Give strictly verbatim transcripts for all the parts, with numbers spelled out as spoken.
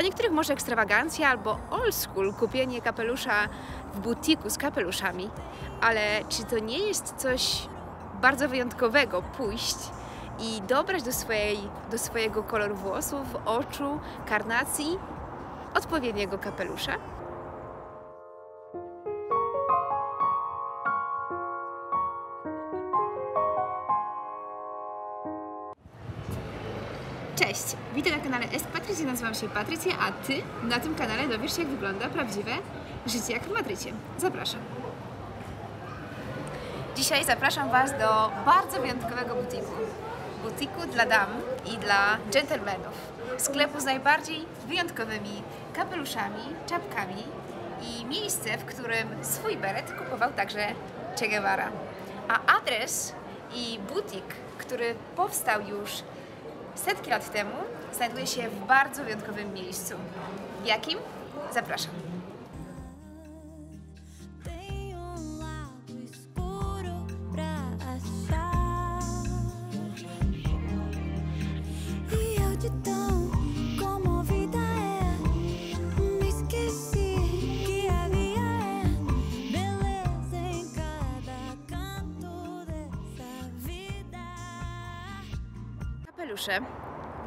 Dla niektórych może ekstrawagancja albo old school, kupienie kapelusza w butiku z kapeluszami, ale czy to nie jest coś bardzo wyjątkowego pójść i dobrać do, swojej, do swojego koloru włosów, oczu, karnacji odpowiedniego kapelusza? Cześć! Witam na kanale Es Patris, nazywam się Patrycja, a Ty na tym kanale dowiesz się, jak wygląda prawdziwe życie jak w Madrycie. Zapraszam! Dzisiaj zapraszam Was do bardzo wyjątkowego butiku. Butiku dla dam i dla dżentelmenów. Sklepu z najbardziej wyjątkowymi kapeluszami, czapkami i miejsce, w którym swój beret kupował także Che Guevara. A adres i butik, który powstał już setki lat temu, znajduje się w bardzo wyjątkowym miejscu. W jakim? Zapraszam. Kapelusze,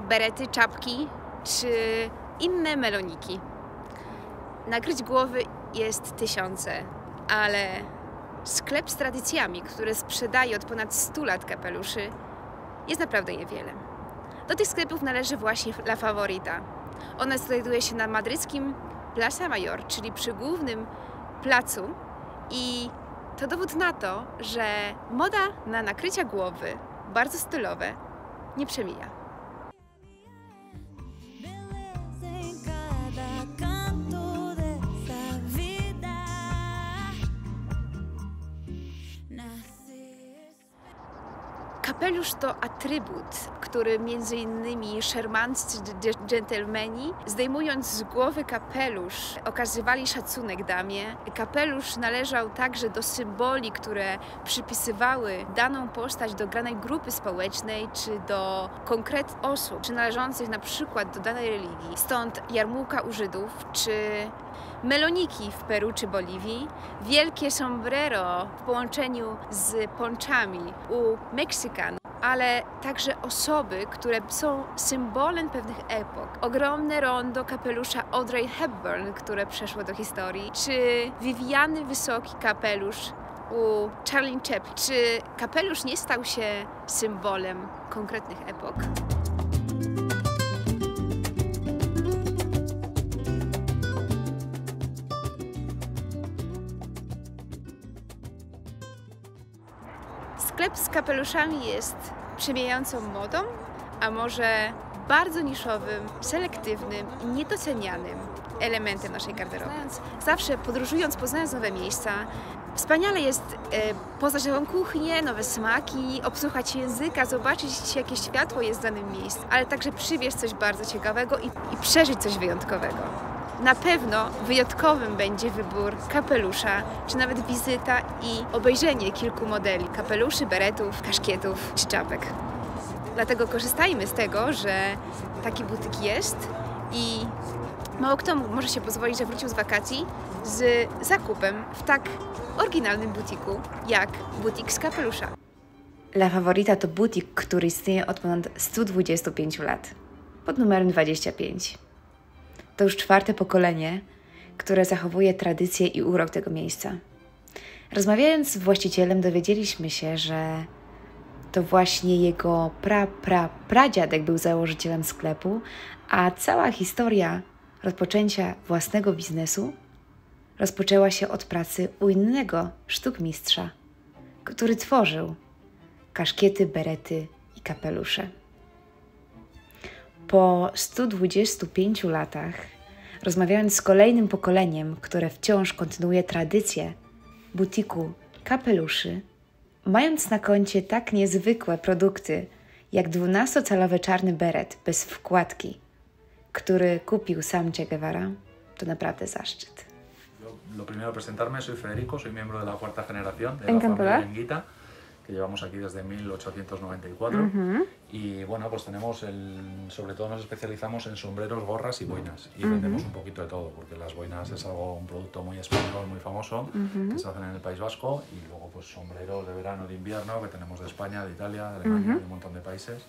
berety, czapki czy inne meloniki. Nakryć głowy jest tysiące, ale sklep z tradycjami, który sprzedaje od ponad stu lat kapeluszy, jest naprawdę niewiele. Do tych sklepów należy właśnie La Favorita. Ona znajduje się na madryckim Plaza Mayor, czyli przy głównym placu, i to dowód na to, że moda na nakrycia głowy, bardzo stylowe, nie przemija. Kapelusz to atrybut, który między innymi szermanccy dżentelmeni, zdejmując z głowy kapelusz, okazywali szacunek damie. Kapelusz należał także do symboli, które przypisywały daną postać do danej grupy społecznej czy do konkretnych osób, czy należących na przykład do danej religii. Stąd jarmułka u Żydów, czy meloniki w Peru czy Boliwii, wielkie sombrero w połączeniu z ponczami u Meksykanów, ale także osoby, które są symbolem pewnych epok. Ogromne rondo kapelusza Audrey Hepburn, które przeszło do historii, czy Viviany wysoki kapelusz u Charlie Chaplin. Czy kapelusz nie stał się symbolem konkretnych epok? Sklep z kapeluszami jest przemijającą modą, a może bardzo niszowym, selektywnym i niedocenianym elementem naszej garderoby. Zawsze podróżując, poznając nowe miejsca, wspaniale jest e, poznać nową kuchnię, nowe smaki, obsłuchać języka, zobaczyć, jakie światło jest w danym miejscu, ale także przywieźć coś bardzo ciekawego i, i przeżyć coś wyjątkowego. Na pewno wyjątkowym będzie wybór kapelusza, czy nawet wizyta i obejrzenie kilku modeli kapeluszy, beretów, kaszkietów czy czapek. Dlatego korzystajmy z tego, że taki butik jest i mało kto może się pozwolić, że wrócił z wakacji z zakupem w tak oryginalnym butiku jak butik z kapelusza. La Favorita to butik, który istnieje od ponad stu dwudziestu pięciu lat, pod numerem dwadzieścia pięć. To już czwarte pokolenie, które zachowuje tradycję i urok tego miejsca. Rozmawiając z właścicielem, dowiedzieliśmy się, że to właśnie jego pra, pra, pradziadek był założycielem sklepu, a cała historia rozpoczęcia własnego biznesu rozpoczęła się od pracy u innego sztukmistrza, który tworzył kaszkiety, berety i kapelusze. Po stu dwudziestu pięciu latach, rozmawiając z kolejnym pokoleniem, które wciąż kontynuuje tradycję butiku kapeluszy, mając na koncie tak niezwykłe produkty jak dwunastocalowy czarny beret bez wkładki, który kupił sam Che Guevara, to naprawdę zaszczyt. Lo primero presentarme, soy Federico, soy miembro de la cuarta generación de la familia Lenguita. que llevamos aquí desde mil ochocientos noventa y cuatro. Uh-huh. Y bueno, pues tenemos el, sobre todo nos especializamos en sombreros, gorras y boinas. Y uh-huh. vendemos un poquito de todo, porque las boinas es algo, un producto muy español, muy famoso, uh-huh. que se hacen en el País Vasco. Y luego pues sombreros de verano, de invierno, que tenemos de España, de Italia, de Alemania, uh-huh. de un montón de países.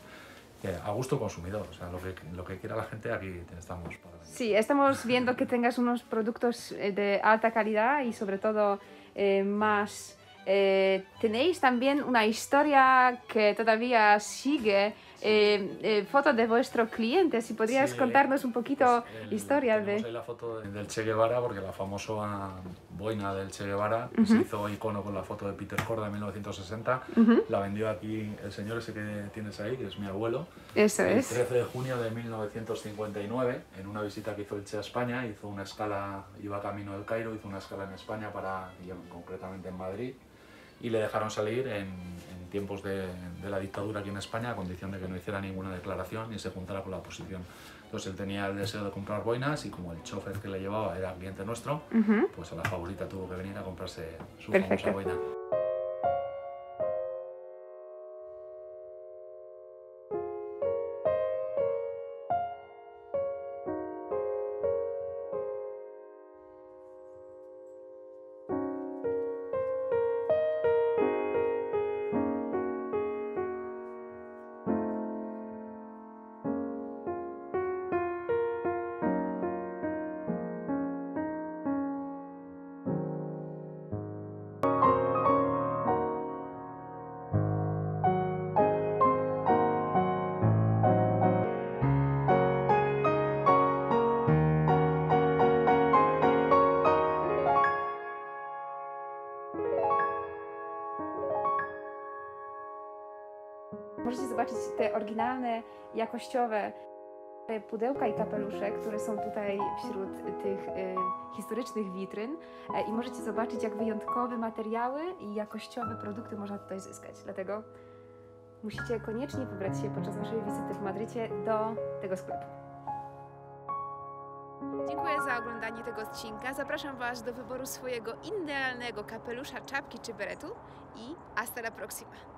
A gusto consumidor, o sea, lo que, lo que quiera la gente, aquí estamos. Para... Sí, estamos viendo que tengas unos productos de alta calidad y sobre todo eh, más... Eh, tenéis también una historia que todavía sigue, sí. eh, eh, foto de vuestro cliente, si podrías sí, contarnos un poquito pues el, historia de... la foto de, del Che Guevara, porque la famosa boina del Che Guevara uh-huh. se hizo icono con la foto de Peter Korda en mil novecientos sesenta, uh-huh. la vendió aquí el señor ese que tienes ahí, que es mi abuelo. Eso el es. trece de junio de mil novecientos cincuenta y nueve, en una visita que hizo el Che a España, hizo una escala, iba camino del Cairo, hizo una escala en España, para, concretamente en Madrid, y le dejaron salir en, en tiempos de, de la dictadura aquí en España, a condición de que no hiciera ninguna declaración ni se juntara con la oposición. Entonces él tenía el deseo de comprar boinas y como el chofer que le llevaba era cliente nuestro, uh-huh. pues a La Favorita tuvo que venir a comprarse su Perfecto. famosa boina. Możecie zobaczyć te oryginalne, jakościowe pudełka i kapelusze, które są tutaj wśród tych y, historycznych witryn i możecie zobaczyć, jak wyjątkowe materiały i jakościowe produkty można tutaj zyskać. Dlatego musicie koniecznie wybrać się podczas naszej wizyty w Madrycie do tego sklepu. Dziękuję za oglądanie tego odcinka. Zapraszam Was do wyboru swojego idealnego kapelusza, czapki czy beretu i hasta la próxima!